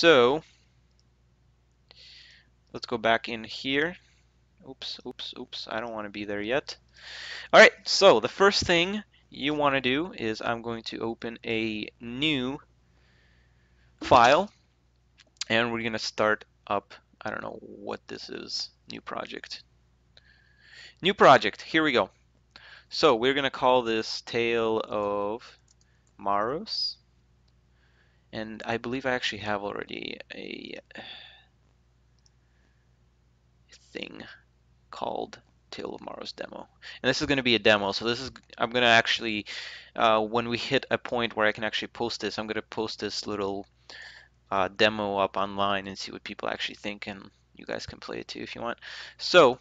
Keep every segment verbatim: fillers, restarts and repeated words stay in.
So let's go back in here. Oops, oops, oops. I don't want to be there yet. All right. So the first thing you want to do is I'm going to open a new file, and we're going to start up. I don't know what this is. New project. New project. Here we go. So we're going to call this Tale of Maros. And I believe I actually have already a thing called Tale of Maros demo, and this is going to be a demo. So this is I'm going to actually uh, when we hit a point where I can actually post this, I'm going to post this little uh, demo up online and see what people actually think, and you guys can play it too if you want. So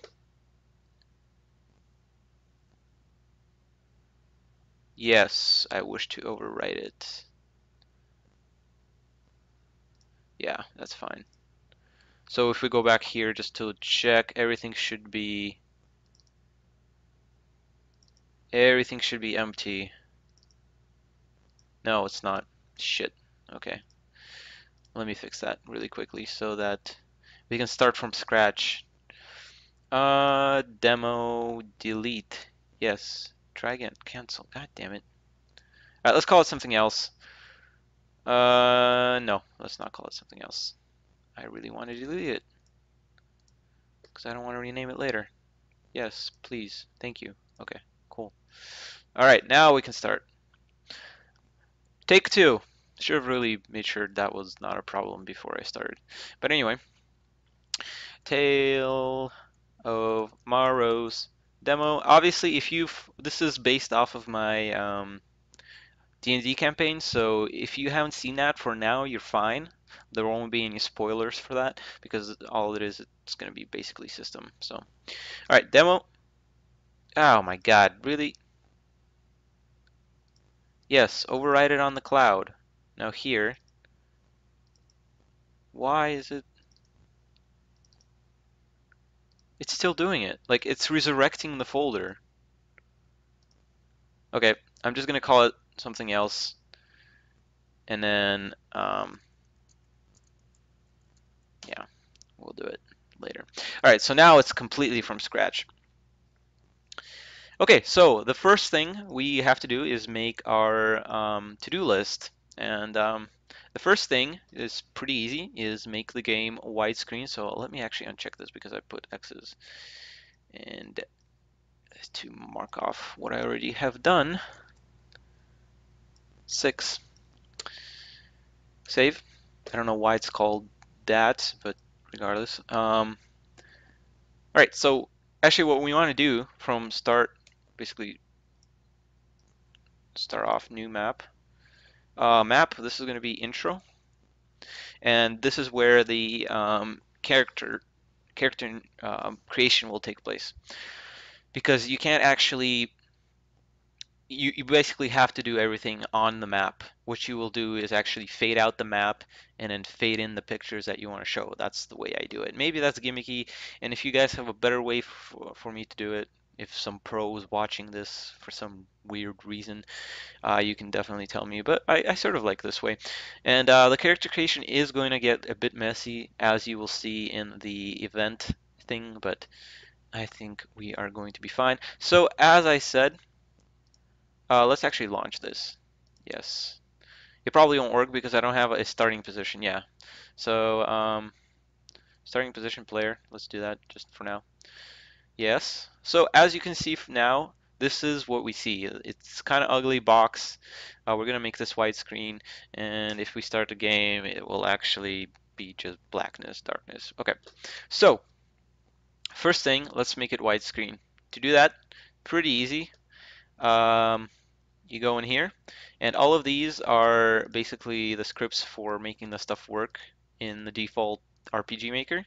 yes, I wish to overwrite it. Yeah, that's fine. So if we go back here just to check, everything should be everything should be empty. No, it's not. Shit. Okay. Let me fix that really quickly so that we can start from scratch. Uh demo delete. Yes. Try again. Cancel. God damn it. Alright, let's call it something else. Uh no, let's not call it something else. I really want to delete it because I don't want to rename it later. Yes, please. Thank you. Okay, cool. All right, now we can start. Take two. Should have really made sure that was not a problem before I started. But anyway, Tale of Maros demo. Obviously, if you've this is based off of my um, D and D campaign, so if you haven't seen that for now, you're fine. There won't be any spoilers for that because all it is, it's going to be basically system. So, all right, demo. Oh my God, really? Yes, override it on the cloud. Now here, why is it? It's still doing it. Like it's resurrecting the folder. Okay, I'm just going to call it something else. And then, um, yeah, we'll do it later. All right, so now it's completely from scratch. Okay, so the first thing we have to do is make our um, to-do list. And um, the first thing is pretty easy, is make the game widescreen. So let me actually uncheck this because I put X's. And to mark off what I already have done, six. Save. I don't know why it's called that, but regardless. Um, all right, so actually what we want to do from start, basically start off new map. Uh, map, this is going to be intro. And this is where the um, character, character um, creation will take place. Because you can't actually, you, you basically have to do everything on the map. What you will do is actually fade out the map and then fade in the pictures that you want to show. That's the way I do it. Maybe that's gimmicky, and if you guys have a better way for, for me to do it, if some pro is watching this for some weird reason, uh, you can definitely tell me, but I, I sort of like this way. And uh, the character creation is going to get a bit messy, as you will see in the event thing, but I think we are going to be fine. So as I said, uh, let's actually launch this. Yes. It probably won't work because I don't have a starting position. Yeah, so um, starting position player. Let's do that just for now. Yes. So as you can see now, this is what we see. It's kind of ugly box. Uh, we're gonna make this widescreen, and if we start the game, it will actually be just blackness, darkness. Okay. So first thing, let's make it widescreen. To do that, pretty easy. Um, You go in here, and all of these are basically the scripts for making the stuff work in the default R P G Maker.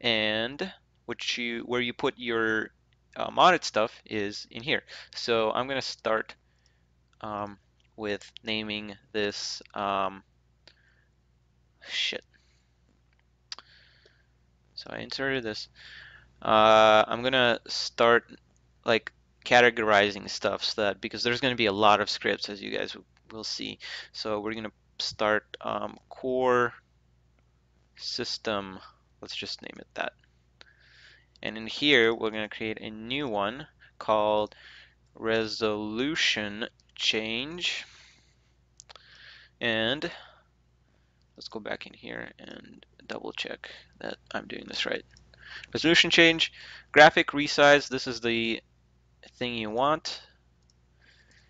And what you, where you put your uh, modded stuff is in here. So I'm going to start um, with naming this um, shit. So I inserted this. Uh, I'm going to start like categorizing stuff so that, because there's going to be a lot of scripts, as you guys will see. So we're going to start um, core system, let's just name it that. And in here, we're going to create a new one called resolution change. And let's go back in here and double check that I'm doing this right. Resolution change, graphic resize. This is the thing you want.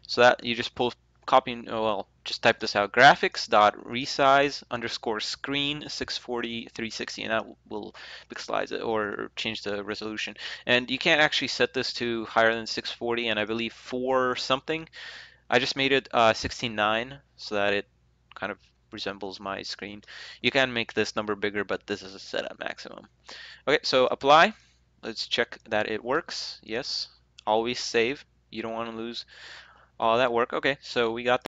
So that you just pull, copy, oh, well, just type this out, graphics.resize underscore screen six forty by three sixty, and that will pixelize it or change the resolution. And you can't actually set this to higher than six forty, and I believe four something. I just made it uh, sixteen nine so that it kind of resembles my screen. You can make this number bigger, but this is a set at maximum. Okay, so apply. Let's check that it works. Yes, always save. You don't want to lose all that work. Okay, so we got